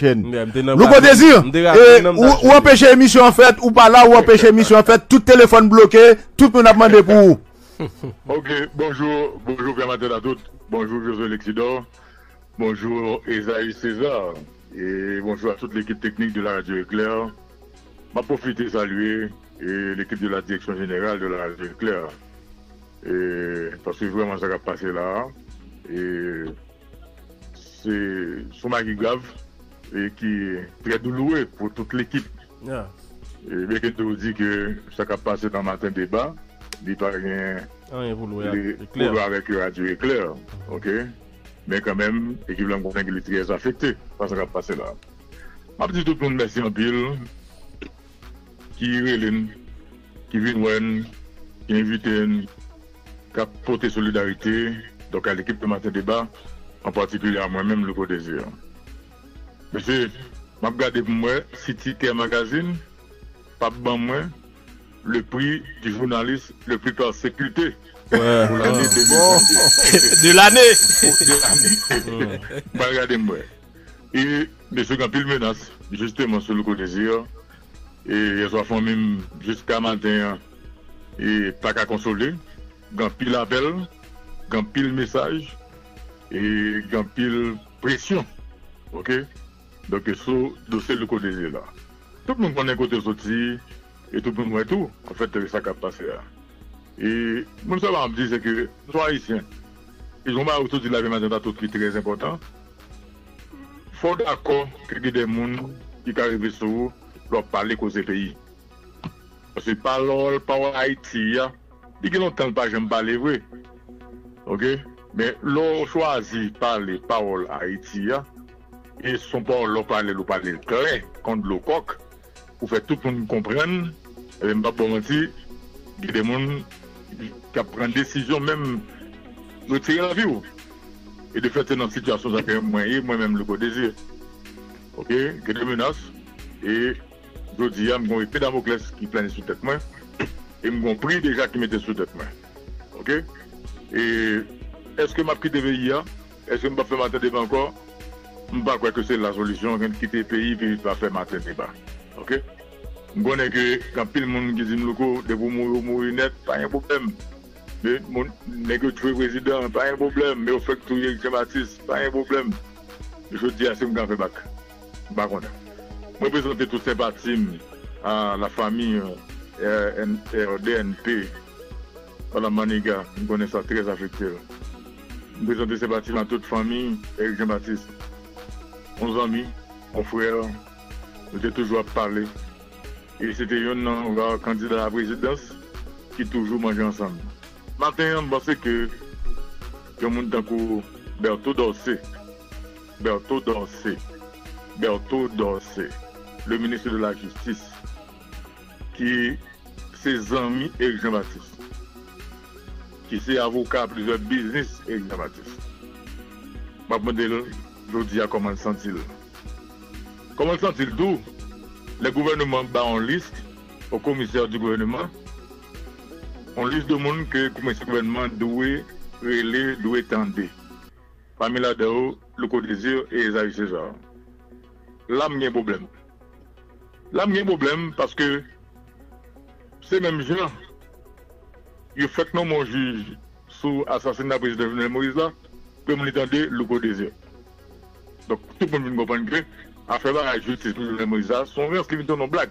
chaîne. Louko Désir, ou empêcher émission en fait, ou pas là, ou empêcher émission en fait, tout téléphone bloqué, tout le monde a demandé pour vous. Ok, bonjour, bonjour Pierre-Matin à toutes, bonjour José Lexidor, bonjour Esaïe César, et bonjour à toute l'équipe technique de la Radio Éclair. M'a profité saluer l'équipe de la direction générale de la Radio Éclair. Et parce que vraiment ça va passer là. Et c'est un qui grave et qui est très douloureux pour toute l'équipe. Yeah. Et bien que je vous dis que ça va passer dans Matin Débat, il n'y a pas rien avec la Radio Éclair. Ok? Mais quand même, l'équipe de l'Angotin est très affectée par ce qui va passer là. Je dis tout le monde merci en pile. Qui vient, qui invite, qui apporte solidarité, donc à l'équipe de Matin Débat, en particulier à moi-même, Louko Désir. Monsieur, je regarde pour moi, City Ti Magazine, pas bon moi, le prix du journaliste le plus persécuté. Ouais. Pour l'année 2022. De l'année. Je regarde moi. Et monsieur, quand il menace, justement, sur Louko Désir, et ils ont fait même jusqu'à matin et pas qu'à consoler, grand pile appel, grand pile message et grand pile pression. Ok? Donc ce dossier le côté là. Tout le monde connaît côté sorti et tout le monde voit tout. En fait, c'est ça qui a passé là. Et mon savoir me dit c'est que soit haïtiens, ils ont mal autour de la vie maintenant tout qui est très important. Faut d'accord que des gens qui arrivent sur vous. Leur parler cause des pays. Parce que par l'or, par Haïti, il y a longtemps que je ne parle pas vrai. Ok? Mais l'on choisit parler par Haïti, et son parole parler le clair contre le coq, pour faire tout le monde comprendre, et même pas pour mentir, il y a des gens qui prennent des décisions, même retirer la vie. Et de fait, c'est dans une situation que moi-même le désir. Ok? Il y a des menaces. Et je dis, il y a un épée Damoclès qui planait sous tête moi et il y a un prix déjà qui mettait sous tête moi. Ok? Et est-ce que je quitte le pays? Est-ce que je ne fais pas Matin Débat encore? Je ne crois pas que c'est la solution. Je quitte le pays et je ne fais pas Matin Débat. Ok? Je connais que quand tout le monde dit que vous mourrez net, pas de problème. Mais vous tuez le président, pas de problème. Mais vous faites tout Éric Jean-Baptiste, pas de problème. Je dis à ce que je ne fais pas. Je ne fais pas. Je présente toutes ces parties à la famille RDNP, à la Maniga, je connais ça très affecté. Je présente ces parties à toute famille, Éric Jean-Baptiste. Mon ami, mon frère, nous avons toujours parlé. Et c'était un candidat à la présidence qui toujours mangeait ensemble. Maintenant, je pense que je monte dans Berto Dossé. Le ministre de la Justice, qui ses amis Éric Jean-Baptiste, qui ses avocats à plusieurs business Éric Jean-Baptiste. Ma modèle, je dis à comment sentir. Comment sentir tout? Le gouvernement bat en liste au commissaire du gouvernement. On liste de monde que le commissaire du gouvernement doit tendre. Parmi là dedans Louko Désir et Esaïe César. Là, il y a un problème. Là, il y a un problème parce que ces mêmes gens, ils font que mon juge sous l'assassinat du président Jovenel Moïse, comme ils entendaient Louko Désir. Donc, tout le monde comprend que l'affaire de la justice de Jovenel Moïse, sont rien qui vient en blague.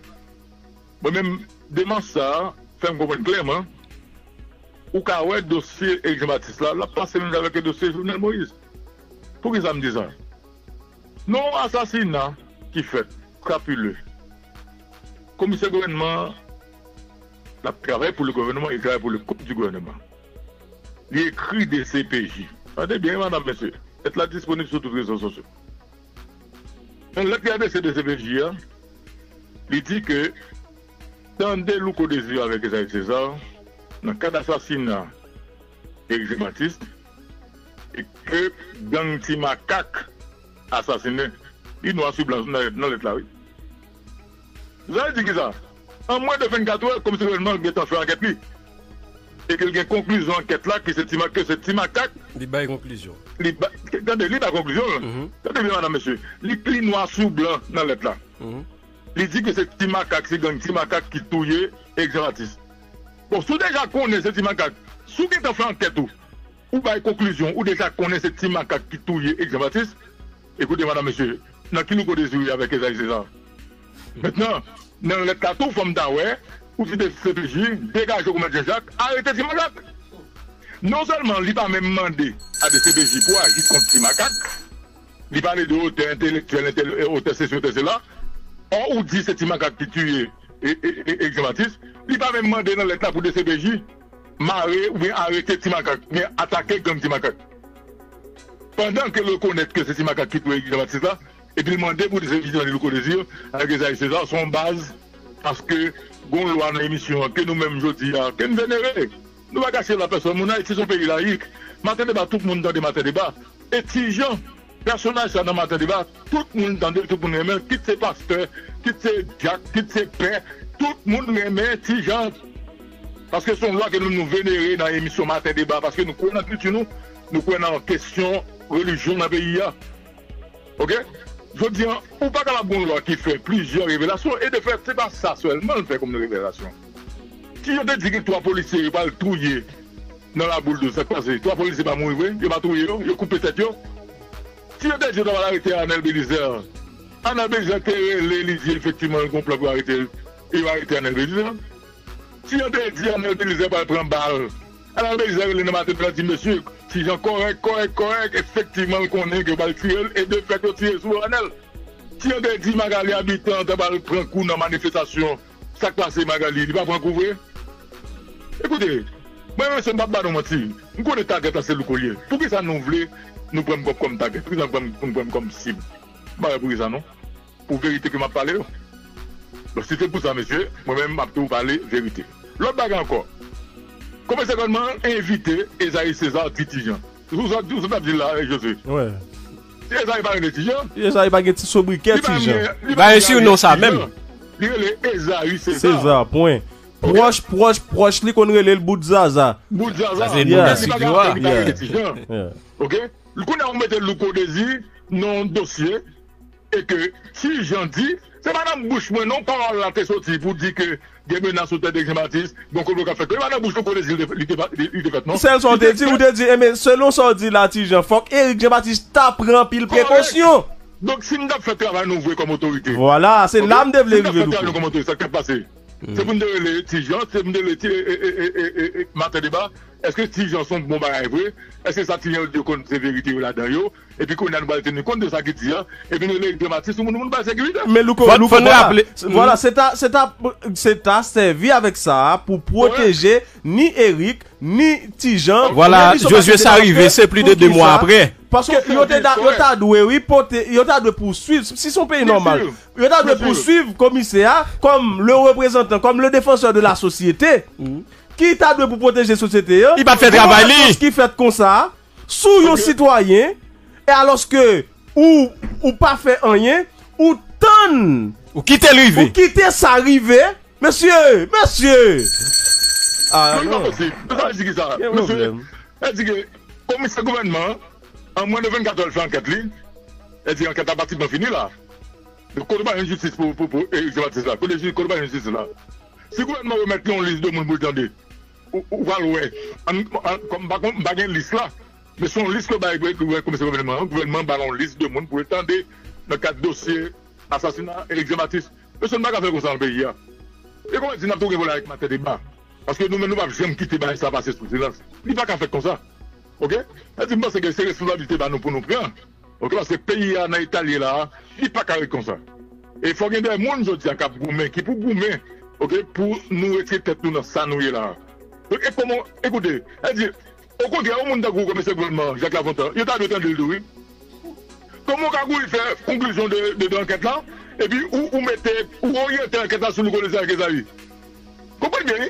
Moi-même, demande ça, fais-moi comprendre clairement, ou qu'à ouais, dossier Éric Jean-Baptiste là, la passe avec le dossier Jovenel Moïse. Pour qu'ils me disent ça. Non, assassinat qui fait, crapuleux. Commissaire gouvernement, il travaille pour le gouvernement, il travaille pour le compte du gouvernement. Il écrit des CPJ. Attendez bien, madame, monsieur. Êtes là disponible sur toutes les réseaux sociaux. Donc, l'APADC de CPJ, hein, il dit que, tendez Louko Désir avec Esaïe César, dans le cas d'assassinat d'Éric Jean-Baptiste, et que gang Ti Makak assassiné, il nous a su blanc dans l'état. Vous avez dit que ça, en moins de 24 heures, comme si le gouvernement était en fait enquête. et qu'il y a une conclusion enquête là, qui c'est Ti Makak. Il y a une conclusion. Attendez, il y a une conclusion. Attendez bien, madame, monsieur. Il y a noir sur blanc dans l'être là. Il dit que c'est Ti Makak, c'est gang Ti Makak qui touille Éric Jean-Baptiste. Bon, si vous déjà connaissez Ti Makak, si vous avez fait enquête ou par conclusion, ou déjà connaissez Ti Makak qui touille Éric Jean-Baptiste, écoutez, madame, monsieur, dans qui nous connaissons avec Esaïe César. Maintenant, dans le cas tout, forme d'Away, ou si des CPJ, dégagez comme Jacques, arrêtez Ti Makak. Non seulement il n'a pas même demandé à des CPJ pour agir contre Ti Makak, il parle de haute intellectuelle, haute session, haute cela. On ou dit c'est Ti Makak qui tue Éric Jean-Baptiste, il n'a pas même demandé dans l'État pour des CPJ, marrer ou bien arrêter Ti Makak, mais attaquer comme Ti Makak. Pendant que le connaît que c'est Ti Makak qui tue Éric Jean-Baptiste là, et puis demander pour des émissions de Louko Désir avec Esaïe César sont base parce que bon loi dans l'émission que nous-mêmes je dis que nous vénérons. Nous va gâcher la personne, nous sommes son pays laïque. Matin Débat, tout le monde dans des Matin Débat. Et si gens, personnage dans Matin Débat, tout le monde dans des tout le monde, quitte ses pasteurs, quitte ses Jack, quitte ses pères, tout le monde aimait si gens. Parce que son loi que nous vénérons dans l'émission Matin Débat, parce que nous connaissons plus nous, nous connaissons question religion dans le pays. Ok? Je dis, on ne peut pas avoir une bonne loi qui fait plusieurs révélations, et de fait, ce n'est pas ça seulement le fait comme une révélation. Si je te dis que trois policiers ne vont pas trouiller dans la boule de ça, trois policiers ne vont pas mourir, ils ne vont pas trouiller, ils vont couper tête. Si je te dis que je vais arrêter Anel Bélizer, Anel Bélizer dit effectivement un complot pour arrêter, il va arrêter Anel Bélizer. Si je te dis que Anel Bélizer va prendre balle, Anel Bélizer est dans ma tête, il dit monsieur, si j'en correct, effectivement, qu'on est que va le tirer et de fait le tirer sur l'anel. Si on dit Magali habitant, on va prendre coup dans la manifestation, ça passe Magali, il va prendre coup. Écoutez, moi je ne vais pas mentir, je connais target à le collier. Pour qui ça nous voulait, nous prenons comme target, pour qui ça nous prend comme cible. Bah pour qui ça non? Pour vérité que m'a parlé. Donc c'était pour ça, monsieur, moi-même m'a tout parlé vérité. L'autre bagarre encore. Comment c'est qu'on m'a invité Esaïe César Titijan? Vous avez dit là, je sais. Ouais. Esaïe pas un Titijan. Esaïe pas un sobriquet Titijan. Bah ici ou non ça même. Il est Esaïe César. Point. Proche, li qu'on relève le bout de Zaza. Bout de Zaza. C'est Titijan. OK? Le coup on mettait Louko Désir non dossier et que si j'en dis c'est madame Bouchman non parole la tête sortie pour dire que des menaces sur tête de Jean-Baptiste donc on va faire que madame Bouchman connaît il fait non celle sont dit ou dit mais selon ça dit la Tijan faut Éric Jean-Baptiste t'a prend pile précaution donc si nous doit faire travail nous voir comme autorité voilà c'est l'âme de l'élever comme autorité ça qui passé c'est pour les Tijan c'est pour les Matin Débat est-ce que Tijan sont bon bail vrai est-ce que ça Tijan de compte c'est vérité là dedans et puis qu'on a pas tenu compte de ça qui dit et puis les dramatiques tout le monde pas sécurité mais Louko voilà c'est à servir avec ça pour protéger ni Éric ni Tijan voilà Josué ça arrivé c'est plus de 2 mois après parce que il t'a doué reporter il t'a doué poursuivre si son pays normal il t'a doué poursuivre commissaire comme le représentant comme le défenseur de la société qui t'a doué pour protéger société il pas fait travail qui fait comme ça sous un citoyen. Et alors que, ou pas fait rien, ou tonne, ou quitter sa rivée, monsieur. Ah, non, ça. Monsieur, elle dit que, comme ce gouvernement, en moins de 24 heures, elle fait enquête, elle dit enquête à partir de fini là. Le code de justice pour Éric Jean-Baptiste là. Le code de justice là. Si le gouvernement remet en liste de monde pour le ou va l'ouer, comme baguette liste là. Mais son liste comme ce gouvernement ballon liste de monde pour étendre dans 4 dossiers assassinat Éric Jean-Baptiste. Mais ce n'est pas qu'à faire comme ça dans le pays. Et comment est-ce que nous avons avec Matin Débat? Parce que nous-mêmes, nous ne pouvons jamais quitter ça passer sous silence. Il n'y a pas qu'à faire comme ça. Ok? Parce que c'est responsabilité pour nous prendre. Ok? Parce que le pays en Italie là, il n'y a pas qu'à faire comme ça. Et il faut qu'il y ait des gens qui pour gouverner, ok? Pour nous retirer tête dans ça nous là. Et comment, écoutez, elle dit, au contraire, au monde d'Agou, comme ce gouvernement, Jacques Lafontaine, il y a de temps de le comment Agou il fait conclusion de l'enquête là, et puis où mettez, où orientez l'enquête là sur le connaisseur avec les amis. Comprenez bien?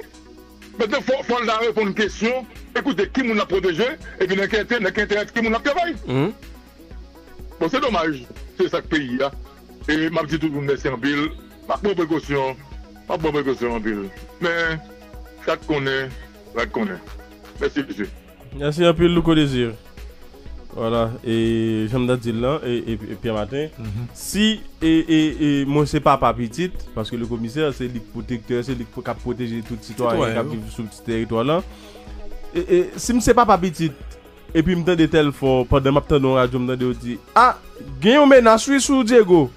Maintenant, il faut la répondre à une question, écoutez, qui nous a protégé, et puis l'enquête, qui nous a travaillé. Bon, c'est dommage, c'est ça que pays là. Et ma petite tout le monde, merci en pile, ma bonne précaution en pile. Mais, ça qu'on est. Je connais. Merci, monsieur. Merci un peu, Louko Désir. Voilà, et j'aime bien dire là, et Pierre Martin, si, et moi c'est pas petit, parce que le commissaire c'est le protecteur, c'est le qui protège tout citoyen qui vit sur ce territoire là. Et si je sais pas petit, et puis je me donne des tels forts, pendant ma petite radio, je me donne des ah, gagne ménage sur Diego.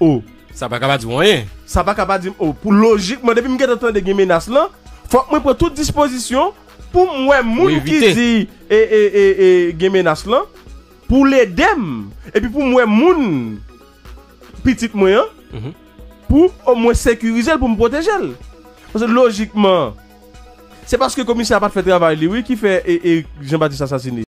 Oh, ça va pas dire rien. Ça va pas dire, oh, pour logiquement, depuis que je me donne des menaces là, faut que je prenne toute disposition. Pour moi, moun qui dit et menace là pour les dem et puis pour moi moun petite moyen pour au moins sécuriser pour me protéger parce que logiquement c'est parce que le commissaire n'a pas fait travail lui qui fait Éric Jean-Baptiste assassiné.